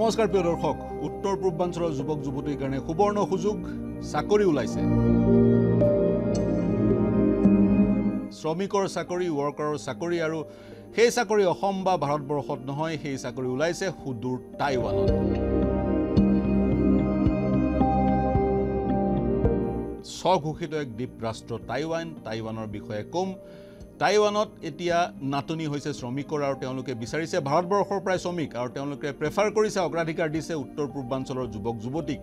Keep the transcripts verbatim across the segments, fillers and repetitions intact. নমস্কাৰ প্ৰিয় দৰ্শক উত্তৰ পূৰ্বাঞ্চলৰ যুৱক যুৱতীৰ কাৰণে সুবৰ্ণ সুযোগ চাকৰি ওলাইছে শ্ৰমিকৰ চাকৰি ওয়াৰ্কাৰৰ চাকৰি আৰু সেই চাকৰি অসম বা ভাৰতবৰ্ষত নহয় সেই চাকৰি ওলাইছে সুদূৰ টাইৱানত স্বঘোষিত এক দ্বীপ ৰাষ্ট্ৰ টাইৱান টাইৱানৰ বিষয়ে কম টাইৱানত এতিয়া নাটনি হৈছে শ্ৰমিকৰ আৰু তেওঁলোকে বিচাৰিছে ভাৰতবৰ্ষৰ প্ৰায় শ্ৰমিক আৰু তেওঁলোকে প্ৰেফাৰ কৰিছে অগ্ৰাধিকাৰ দিছে উত্তৰ পূৰ্বাঞ্চলৰ যুৱক যুৱতীক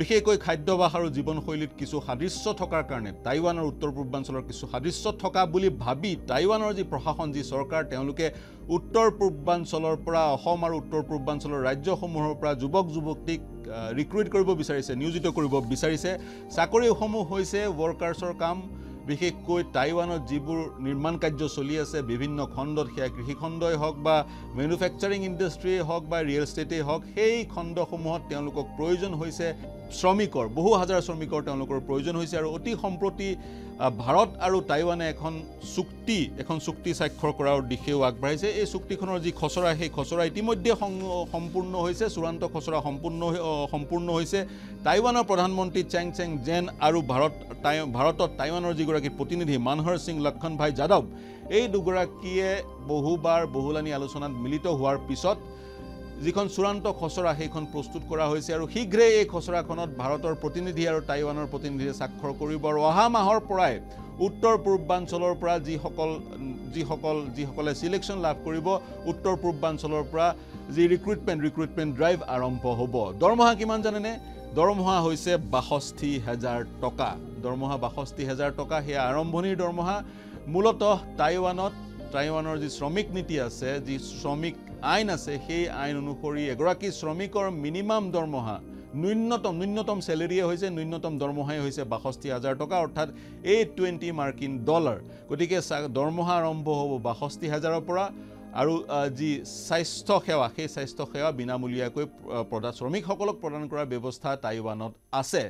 বিশেষকৈ খাদ্যভাস আৰু জীৱনশৈলীত কিছু সাদৃশ্য থকাৰ কাৰণে টাইৱানৰ উত্তৰ পূৰ্বাঞ্চলৰ কিছু সাদৃশ্য থকা বুলি ভাবি টাইৱানৰ যি প্ৰশাসন যি চৰকাৰ তেওঁলোকে উত্তৰ পূৰ্বাঞ্চলৰ পৰা অসম আৰু উত্তৰ পূৰ্বাঞ্চলৰ ৰাজ্যসমূহৰ পৰা যুৱক যুৱতীক ৰিক্ৰুইট কৰিব বিচাৰিছে নিয়োজিত কৰিব বিচাৰিছে চাকৰিসমূহ হৈছে ওয়াৰ্কাৰ্ছৰ কাম বিশেষকৈ টাইৱানত যিবোৰ নিৰ্মাণ কাৰ্য চলি আছে বিভিন্ন খণ্ডত সেয়া কৃষি খণ্ডই হওক বা মেনুফেকচাৰিং ইণ্ডাষ্ট্ৰি হওক বা ৰিয়েল এষ্টেটেই হওক সেই খণ্ডসমূহত তেওঁলোকক প্ৰয়োজন হৈছে শ্ৰমিকৰ বহু হাজাৰ শ্ৰমিকৰ তেওঁলোকৰ প্ৰয়োজন হৈছে আৰু অতি সম্প্ৰতি ভাৰত আৰু টাইৱানে এখন চুক্তি এখন চুক্তি স্বাক্ষৰ কৰাৰ দিশেও আগবাঢ়িছে এই চুক্তিখনৰ যি খচৰা সেই খচৰা ইতিমধ্যে সম্পূৰ্ণ হৈছে চূড়ান্ত খচৰা সম্পূৰ্ণ সম্পূৰ্ণ হৈছে টাইৱানৰ প্ৰধানমন্ত্ৰী চেং চেং জেন আৰু ভাৰত ভাৰতত টাইৱানৰ যিগৰাকী প্ৰতিনিধি মানহৰ সিং লক্ষণ ভাই যাদৱ এই দুগৰাকীয়ে বহুবাৰ বহুলানি আলোচনাত মিলিত হোৱাৰ পিছত যিখন চূড়ান্ত খচৰা সেইখন প্ৰস্তুত কৰা হৈছে আৰু শীঘ্ৰে এই খচৰাখনত ভাৰতৰ প্ৰতিনিধি আৰু টাইৱানৰ প্ৰতিনিধিয়ে স্বাক্ষৰ কৰিব আৰু অহা মাহৰ পৰাই উত্তৰ পূৰ্বাঞ্চলৰ পৰা যিসকল যিসকল যিসকলে সিলেকশ্যন লাভ কৰিব উত্তৰ পূৰ্বাঞ্চলৰ পৰা যি ৰিক্ৰুটমেণ্ট ৰিক্ৰুটমেণ্ট ড্ৰাইভ আৰম্ভ হ'ব দৰমহা কিমান জানেনে দৰমহা হৈছে বাষষ্ঠি হাজাৰ টকা দৰমহা বাষষ্ঠি হাজাৰ টকা সেয়া আৰম্ভণিৰ দৰমহা মূলতঃ টাইৱানত টাইৱানৰ যি শ্ৰমিক নীতি আছে যি শ্ৰমিক আইন আছে সেই আইন অনুসৰি এগৰাকী শ্ৰমিকৰ মিনিমাম দৰমহা ন্যূনতম ন্যূনতম স্যালাৰিয়ে হৈছে ন্যূনতম দৰমহাই হৈছে বাষষ্ঠি হাজাৰ টকা অৰ্থাৎ এইট টুৱেণ্টি মাৰ্কিন ডলাৰ গতিকে দৰমহা আৰম্ভ হ'ব বাষষ্ঠি হাজাৰৰ পৰা আৰু যি স্বাস্থ্য সেৱা সেই স্বাস্থ্য সেৱা বিনামূলীয়াকৈ প্ৰদান শ্ৰমিকসকলক প্ৰদান কৰাৰ ব্যৱস্থা টাইৱানত আছে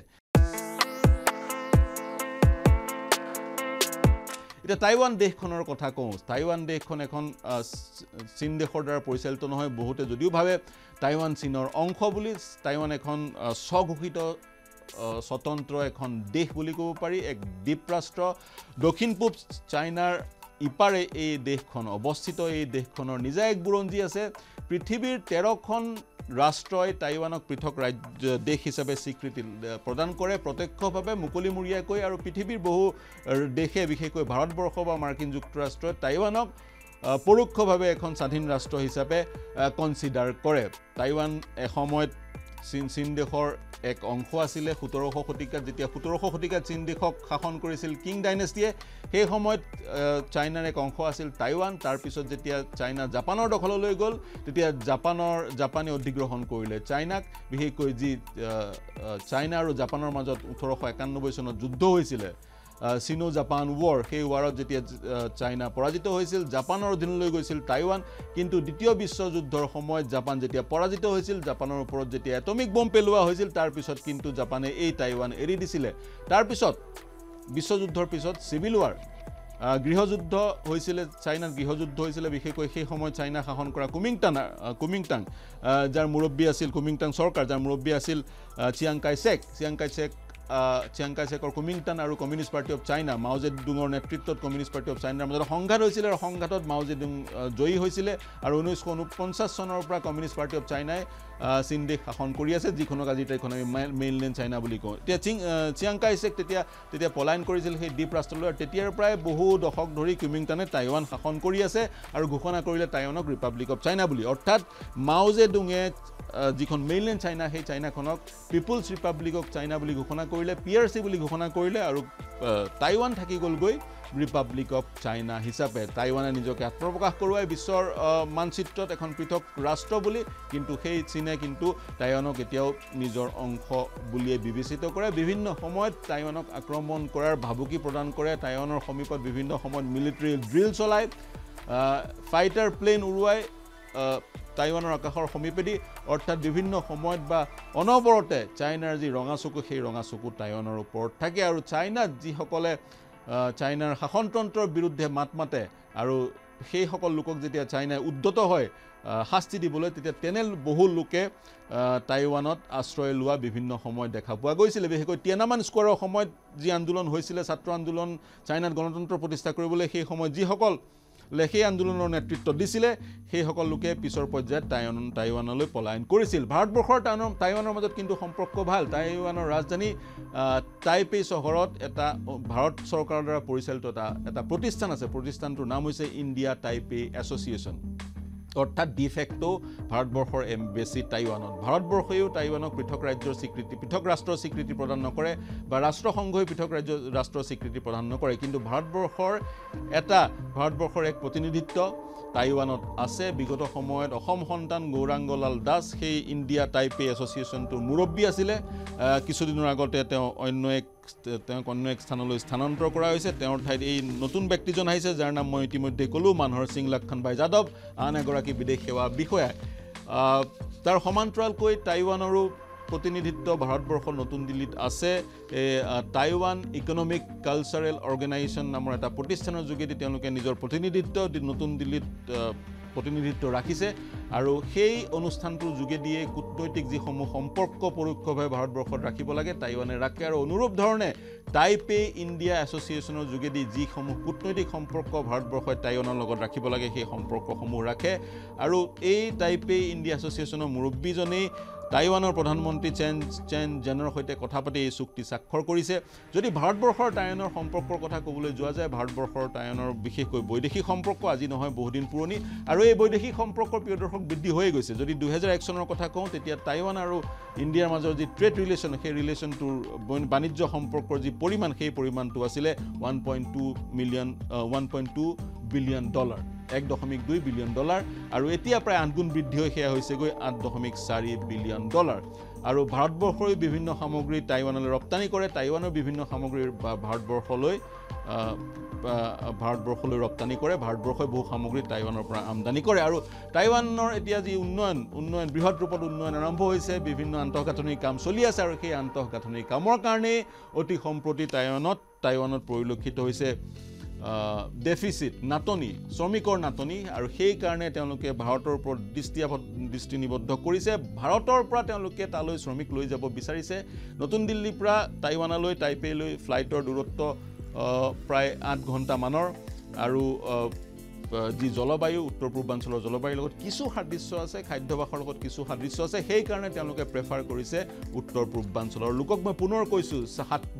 এতিয়া টাইৱান দেশখনৰ কথা কওঁ টাইৱান দেশখন এখন চীন দেশৰ দ্বাৰা পৰিচালিত নহয় বহুতে যদিও ভাবে টাইৱান চীনৰ অংশ বুলি টাইৱান এখন স্বঘোষিত স্বতন্ত্ৰ এখন দেশ বুলি ক'ব পাৰি এক দ্বীপ ৰাষ্ট্ৰ দক্ষিণ পূব চাইনাৰ ইপাৰে এই দেশখন অৱস্থিত এই দেশখনৰ নিজা এক বুৰঞ্জী আছে পৃথিৱীৰ তেৰখন ৰাষ্ট্ৰই টাইৱানক পৃথক ৰাজ্য দেশ হিচাপে স্বীকৃতি প্ৰদান কৰে প্ৰত্যক্ষভাৱে মুকলিমূৰীয়াকৈ আৰু পৃথিৱীৰ বহু দেশে বিশেষকৈ ভাৰতবৰ্ষ বা মাৰ্কিন যুক্তৰাষ্ট্ৰই টাইৱানক পৰোক্ষভাৱে এখন স্বাধীন ৰাষ্ট্ৰ হিচাপে কনচিডাৰ কৰে টাইৱান এসময়ত চীন চীন দেশৰ এক অংশ আছিলে সোতৰশ শতিকাত যেতিয়া সোতৰশ শতিকাত চীন দেশক শাসন কৰিছিল কিং ডাইনেষ্টিয়ে সেই সময়ত চাইনাৰ এক অংশ আছিল টাইৱান তাৰ পিছত যেতিয়া চাইনা জাপানৰ দখললৈ গ'ল তেতিয়া জাপানৰ জাপানী অধিগ্ৰহণ কৰিলে চাইনাক বিশেষকৈ যি চাইনা আৰু জাপানৰ মাজত ওঠৰশ একানব্বৈ চনত যুদ্ধ হৈছিলে চীনো জাপান ৱাৰ সেই ৱাৰত যেতিয়া চাইনা পৰাজিত হৈছিল জাপানৰ অধীনলৈ গৈছিল টাইৱান কিন্তু দ্বিতীয় বিশ্বযুদ্ধৰ সময়ত জাপান যেতিয়া পৰাজিত হৈছিল জাপানৰ ওপৰত যেতিয়া এটমিক বম পেলোৱা হৈছিল তাৰ পিছত কিন্তু জাপানে এই টাইৱান এৰি দিছিলে তাৰ পিছত বিশ্বযুদ্ধৰ পিছত চিভিল ৱাৰ গৃহযুদ্ধ হৈছিল চাইনাত গৃহযুদ্ধ হৈছিল বিশেষকৈ সেই সময়ত চাইনা শাসন কৰা কুমিংটাং কুমিংটাং যাৰ মুৰব্বী আছিল কুমিংটাং চৰকাৰ যাৰ মুৰব্বী আছিল Chiang Kai-shek Chiang Kai-shek Chiang কাইশেকৰ কুমিংটাং আৰু communist party of China Mao জেডুঙৰ নেতৃত্বত কমিউনিষ্ট পাৰ্টি অফ চাইনাৰ মাজত সংঘাত হৈছিলে আৰু সংঘাতত মাও জেডুং জয়ী হৈছিলে আৰু ঊনৈছশ ঊনপঞ্চাছ চনৰ পৰা কমিউনিষ্ট পাৰ্টি অফ চাইনাই চীন দেশ শাসন কৰি আছে যিখনক আজিৰ তাৰিখত আমি মেইনলেণ্ড চাইনা বুলি কওঁ এতিয়া চিয়াং কাইশেক তেতিয়া তেতিয়া পলায়ন কৰিছিল সেই দ্বীপ ৰাষ্ট্ৰলৈ আৰু তেতিয়াৰ পৰাই বহু দশক ধৰি কুমিংটাঙে টাইৱান শাসন কৰি আছে আৰু ঘোষণা কৰিলে টাইৱানক ৰিপাব্লিক অফ চাইনা বুলি অৰ্থাৎ মাও জেডুঙে যিখন মেইনলেণ্ড চাইনা সেই চাইনাখনক পিপুলছ ৰিপাব্লিক অফ চাইনা বুলি ঘোষণা কৰিলে পি আৰ চি বুলি ঘোষণা কৰিলে আৰু টাইৱান থাকি গ'লগৈ ৰিপাব্লিক অফ চাইনা হিচাপে টাইৱানে নিজকে আত্মপ্ৰকাশ কৰোৱাই বিশ্বৰ মানচিত্ৰত এখন পৃথক ৰাষ্ট্ৰ বুলি কিন্তু সেই চীনে কিন্তু টাইৱানক এতিয়াও নিজৰ অংশ বুলিয়ে বিবেচিত কৰে বিভিন্ন সময়ত টাইৱানক আক্ৰমণ কৰাৰ ভাবুকি প্ৰদান কৰে টাইৱানৰ সমীপত বিভিন্ন সময়ত মিলিটাৰী ড্ৰিল চলায় ফাইটাৰ প্লেন উৰুৱাই টাইৱানৰ আকাশৰ সমীপেদি অৰ্থাৎ বিভিন্ন সময়ত বা অনবৰতে চাইনাৰ যি ৰঙা চকু সেই ৰঙা চকু টাইৱানৰ ওপৰত থাকে আৰু চাইনাত যিসকলে চাইনাৰ শাসনতন্ত্ৰৰ বিৰুদ্ধে মাত মাতে আৰু সেই সকল লোকক যেতিয়া চাইনাই উদ্যত হয় শাস্তি দিবলৈ তেতিয়া তেনেল বহু লোকে টাইৱানত আশ্ৰয় লোৱা বিভিন্ন সময় দেখা পোৱা গৈছিল বিশেষকৈ টিয়ানামান স্কোয়াৰৰ সময়ত যি আন্দোলন হৈছিল ছাত্ৰ আন্দোলন চাইনাত গণতন্ত্ৰ প্ৰতিষ্ঠা কৰিবলৈ সেই সময় যি সকল লেখি আন্দোলনৰ নেতৃত্ব দিছিলে সেই সকল লোকে পিছৰ পৰ্যায়ত টাইৱান টাইৱানলৈ পলায়ন কৰিছিল ভাৰতবৰ্ষৰ টাইৱানৰ টাইৱানৰ মাজত কিন্তু সম্পৰ্ক ভাল টাইৱানৰ ৰাজধানী টাইপে চহৰত এটা ভাৰত চৰকাৰৰ দ্বাৰা পৰিচালিত এটা প্ৰতিষ্ঠান আছে প্ৰতিষ্ঠানটোৰ নাম হৈছে ইন্ডিয়া টাইপে এছ'চিয়েচন অৰ্থাৎ ডিফেক্টো ভাৰতবৰ্ষৰ এমবেসি টাইৱানত ভাৰতবৰ্ষেও টাইৱানক পৃথক ৰাজ্যৰ স্বীকৃতি পৃথক ৰাষ্ট্ৰৰ স্বীকৃতি প্ৰদান নকৰে বা ৰাষ্ট্ৰসংঘই পৃথক ৰাজ্য ৰাষ্ট্ৰৰ স্বীকৃতি প্ৰদান নকৰে কিন্তু ভাৰতবৰ্ষৰ এটা ভাৰতবৰ্ষৰ এক প্ৰতিনিধিত্ব টাইৱানত আছে বিগত সময়ত অসম সন্তান গৌৰাঙ্গলাল দাস সেই ইন্ডিয়া টাইপে এছ'চিয়েচনটোৰ মুৰব্বী আছিল কিছুদিনৰ আগতে তেওঁ অন্য এক তেওঁ অন্য এক স্থানলৈ স্থানান্তৰ কৰা হৈছে তেওঁৰ ঠাইত এই নতুন ব্যক্তিজন আহিছে যাৰ নাম মই ইতিমধ্যে ক'লো মানহৰ সিং লক্ষণ ভাই যাদৱ আন এগৰাকী বিদেশ সেৱা বিষয়া তাৰ সমান্তৰালকৈ টাইৱানৰো প্ৰতিনিধিত্ব ভাৰতবৰ্ষৰ নতুন দিল্লীত আছে টাইৱান ইকনমিক কালচাৰেল অৰ্গেনাইজেশ্যন নামৰ এটা প্ৰতিষ্ঠানৰ যোগেদি তেওঁলোকে নিজৰ প্ৰতিনিধিত্ব নতুন দিল্লীত প্ৰতিনিধিত্ব ৰাখিছে আৰু সেই অনুষ্ঠানটোৰ যোগেদিয়ে কূটনৈতিক যি সমূহ সম্পৰ্ক পৰোক্ষভাৱে ভাৰতবৰ্ষত ৰাখিব লাগে টাইৱানে ৰাখে আৰু অনুৰূপ ধৰণে টাইপে ইণ্ডিয়া এছ'চিয়েচনৰ যোগেদি যি সমূহ কূটনৈতিক সম্পৰ্ক ভাৰতবৰ্ষই টাইৱানৰ লগত ৰাখিব লাগে সেই সম্পৰ্কসমূহ ৰাখে আৰু এই টাইপে ইণ্ডিয়া এছ'চিয়েচনৰ মুৰব্বীজনেই টাইৱানৰ প্ৰধানমন্ত্ৰী চেন চেন জেনৰ সৈতে কথা পাতি এই চুক্তি স্বাক্ষৰ কৰিছে যদি ভাৰতবৰ্ষৰ টাইৱানৰ সম্পৰ্কৰ কথা ক'বলৈ যোৱা যায় ভাৰতবৰ্ষৰ টাইৱানৰ বিশেষকৈ বৈদেশিক সম্পৰ্ক আজি নহয় বহুদিন পুৰণি আৰু এই বৈদেশিক সম্পৰ্কৰ প্ৰিয়দৰ্শক বৃদ্ধি হৈ গৈছে যদি দুহেজাৰ এক চনৰ কথা কওঁ তেতিয়া টাইৱান আৰু ইণ্ডিয়াৰ মাজৰ যি ট্ৰেড ৰিলেশ্যন সেই ৰিলেশ্যনটোৰ বাণিজ্য সম্পৰ্কৰ যি পৰিমাণ সেই পৰিমাণটো আছিলে one point two million one point two billion dollar এক দশমিক দুই বিলিয়ন ডলাৰ আৰু এতিয়া প্ৰায় আঠ গুণ বৃদ্ধি হৈ সেয়া হৈছে গৈ আঠ দশমিক চাৰি বিলিয়ন ডলাৰ আৰু ভাৰতবৰ্ষৰ বিভিন্ন সামগ্ৰী টাইৱানলৈ ৰপ্তানি কৰে টাইৱানৰ বিভিন্ন সামগ্ৰী ভাৰতবৰ্ষলৈ ভাৰতবৰ্ষলৈ ৰপ্তানি কৰে ভাৰতবৰ্ষই বহু সামগ্ৰী টাইৱানৰ পৰা আমদানি কৰে আৰু টাইৱানৰ এতিয়া যি উন্নয়ন উন্নয়ন বৃহৎ ৰূপত উন্নয়ন আৰম্ভ হৈছে বিভিন্ন আন্তঃগাঁথনি কাম চলি আছে আৰু সেই আন্তঃগাঁথনি কামৰ কাৰণে অতি সম্প্ৰতি টাইৱানত টাইৱানত পৰিলক্ষিত হৈছে ডেফিচিট নাটনি শ্ৰমিকৰ নাটনি আৰু সেই কাৰণে তেওঁলোকে ভাৰতৰ ওপৰত দৃষ্টি দৃষ্টি নিবদ্ধ কৰিছে ভাৰতৰ পৰা তেওঁলোকে তালৈ শ্ৰমিক লৈ যাব বিচাৰিছে নতুন দিল্লীৰ পৰা টাইৱানলৈ টাইপেলৈ ফ্লাইটৰ দূৰত্ব প্ৰায় আঠ ঘণ্টামানৰ আৰু যি জলবায়ু উত্তৰ পূৰ্বাঞ্চলৰ জলবায়ুৰ লগত কিছু সাদৃশ্য আছে খাদ্যভাসৰ লগত কিছু সাদৃশ্য আছে সেই কাৰণে তেওঁলোকে প্ৰেফাৰ কৰিছে উত্তৰ পূৰ্বাঞ্চলৰ লোকক মই পুনৰ কৈছোঁ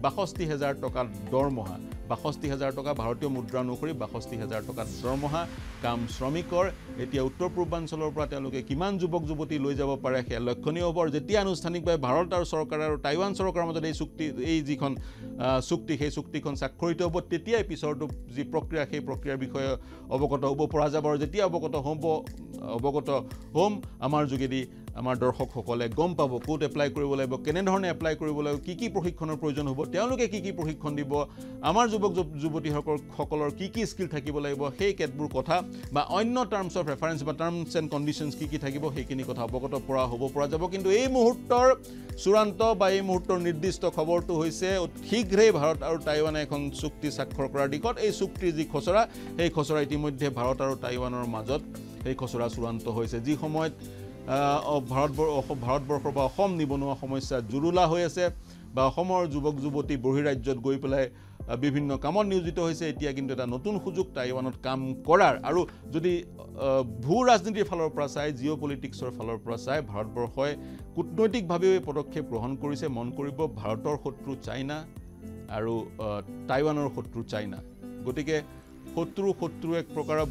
বাষষ্ঠি হাজাৰ টকা দৰমহা বাষষ্ঠি হাজাৰ টকা ভাৰতীয় মুদ্ৰা অনুসৰি বাষষ্ঠি হাজাৰ টকা দৰমহা কাম শ্ৰমিকৰ এতিয়া উত্তৰ পূৰ্বাঞ্চলৰ পৰা তেওঁলোকে কিমান যুৱক যুৱতী লৈ যাব পাৰে সেয়া লক্ষণীয় হ'ব যেতিয়া আনুষ্ঠানিকভাৱে ভাৰত আৰু চৰকাৰ আৰু টাইৱান চৰকাৰৰ মাজত এই চুক্তি এই যিখন চুক্তি সেই চুক্তিখন স্বাক্ষৰিত হ'ব তেতিয়াই পিছৰটো যি প্ৰক্ৰিয়া সেই প্ৰক্ৰিয়াৰ বিষয়ে অৱগত হ'ব পৰা যাব আৰু যেতিয়া অৱগত হ'ব অৱগত হ'ম আমাৰ যোগেদি আমাৰ দৰ্শকসকলে গম পাব ক'ত এপ্লাই কৰিব লাগিব কেনেধৰণে এপ্লাই কৰিব লাগিব কি কি প্ৰশিক্ষণৰ প্ৰয়োজন হ'ব তেওঁলোকে কি কি প্ৰশিক্ষণ দিব আমাৰ যুৱক যুৱতীসকলৰ কি কি স্কিল থাকিব লাগিব সেই কেতবোৰ কথা বা অন্য টাৰ্মস অফ ৰেফাৰেন্স বা টাৰ্মস এণ্ড কণ্ডিশ্যনছ কি কি থাকিব সেইখিনি কথা অৱগত পৰা হ'ব পৰা যাব কিন্তু এই মুহূৰ্তৰ চূড়ান্ত বা এই মুহূৰ্তৰ নিৰ্দিষ্ট খবৰটো হৈছে শীঘ্ৰেই ভাৰত আৰু টাইৱানে এখন চুক্তি স্বাক্ষৰ কৰাৰ দিশত এই চুক্তিৰ যি খচৰা সেই খচৰা ইতিমধ্যে ভাৰত আৰু টাইৱানৰ মাজত সেই খচৰা চূড়ান্ত হৈছে যি সময়ত ভাৰতবৰ্ষ ভাৰতবৰ্ষৰ বা অসম নিবনুৱা সমস্যা জুৰুলা হৈ আছে বা অসমৰ যুৱক যুৱতী বহি ৰাজ্যত গৈ পেলাই বিভিন্ন কামত নিয়োজিত হৈছে এতিয়া কিন্তু এটা নতুন সুযোগ টাইৱানত কাম কৰাৰ আৰু যদি ভূ ৰাজনীতিৰ ফালৰ পৰা চাই জিঅ' পলিটিক্সৰ ফালৰ পৰা চাই ভাৰতবৰ্ষই কূটনৈতিকভাৱেও এই পদক্ষেপ গ্ৰহণ কৰিছে মন কৰিব ভাৰতৰ শত্ৰু চাইনা আৰু টাইৱানৰ শত্ৰু চাইনা গতিকে শত্ৰু শত্ৰু এক প্ৰকাৰৰ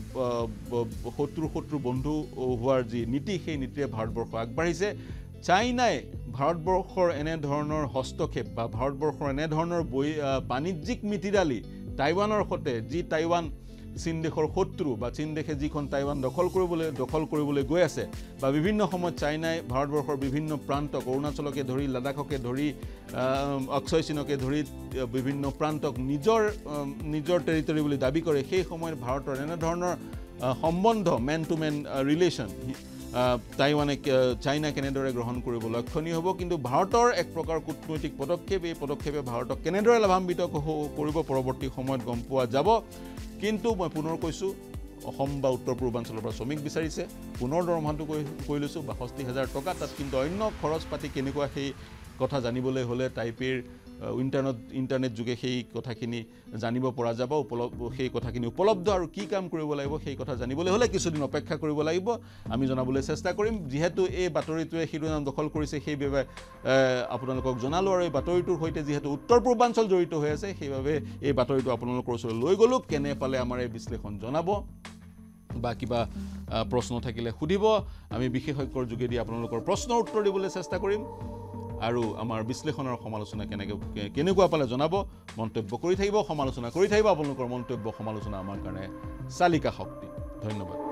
শত্ৰু শত্ৰু বন্ধু হোৱাৰ যি নীতি সেই নীতিয়ে ভাৰতবৰ্ষ আগবাঢ়িছে চাইনাই ভাৰতবৰ্ষৰ এনেধৰণৰ হস্তক্ষেপ বা ভাৰতবৰ্ষৰ এনেধৰণৰ বাণিজ্যিক মিতিৰালি টাইৱানৰ সৈতে যি টাইৱান চীন দেশৰ শত্ৰু বা চীন দেশে যিখন টাইৱান দখল কৰিবলৈ দখল কৰিবলৈ গৈ আছে বা বিভিন্ন সময়ত চাইনাই ভাৰতবৰ্ষৰ বিভিন্ন প্ৰান্তক অৰুণাচলকে ধৰি লাডাখকে ধৰি অক্ষয় চীনকে ধৰি বিভিন্ন প্ৰান্তক নিজৰ নিজৰ টেৰিটৰী বুলি দাবী কৰে সেই সময়ত ভাৰতৰ এনেধৰণৰ সম্বন্ধ মেন টু মেন ৰিলেশ্যন টাইৱানে চাইনা কেনেদৰে গ্ৰহণ কৰিব লক্ষণীয় হ'ব কিন্তু ভাৰতৰ এক প্ৰকাৰ কূটনৈতিক পদক্ষেপ এই পদক্ষেপে ভাৰতক কেনেদৰে লাভান্বিত কৰিব পৰৱৰ্তী সময়ত গম পোৱা যাব কিন্তু মই পুনৰ কৈছোঁ Ahom ba Uttar Purbanchal par shomik bisarise punor dormantu koi lusu sixty thousand toka tat kintu onno khoros pati kenekua sei kotha janibole hole taipir internet internet juge sei kotha kini janibo pora jaba upolobdho sei kotha kini upolobdho aru ki kam koribo lagibo sei kotha janibole hole kisudin opekkha koribo lagibo ami jonabole chesta korim jehetu ei batorituwe hironam dokhol korise sei bebe apunalok jonalu aru ei batoritur hoite jehetu Uttar Purbanchal jorito hoye ase sei bebe ei batoritu apunalok osor loi goluk kene pale amar ei bislekhan jonabo बाकी बा प्रश्न থাকিলে খুদিব আমি বিশেষজ্ঞৰ যোগেদি আপোনালোকৰ প্ৰশ্ন উত্তৰ দিবলৈ চেষ্টা কৰিম আৰু আমাৰ বিশ্লেষণৰ সমালোচনা কেনেকৈ কেনেকুৱা পালে জনাব মন্তব্য কৰি থাকিব সমালোচনা কৰি থাকিব আপোনালোকৰ মন্তব্য সমালোচনা আমাৰ কাৰণে চালিকা শক্তি ধন্যবাদ